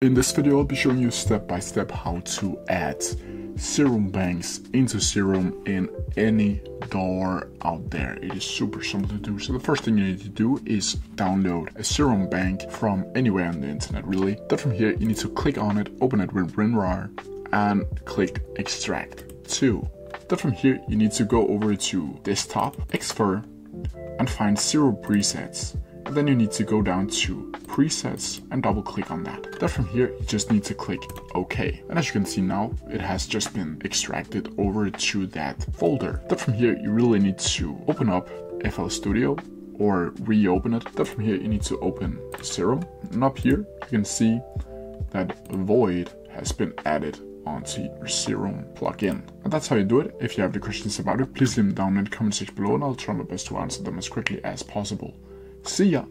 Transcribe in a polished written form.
In this video, I'll be showing you step-by-step how to add Serum banks into Serum in any DAW out there. It is super simple to do. So the first thing you need to do is download a Serum bank from anywhere on the internet, really. Then from here, you need to click on it, open it with WinRAR, and click Extract to. Then from here, you need to go over to Desktop, Xfer, and find Serum presets. And then you need to go down to presets and double click on that. Then from here, you just need to click OK. And as you can see now, it has just been extracted over to that folder. Then from here, you really need to open up FL Studio or reopen it. Then from here, you need to open Serum. And up here, you can see that void has been added onto your Serum plugin. And that's how you do it. If you have any questions about it, please leave them down in the comment section below and I'll try my best to answer them as quickly as possible. See ya!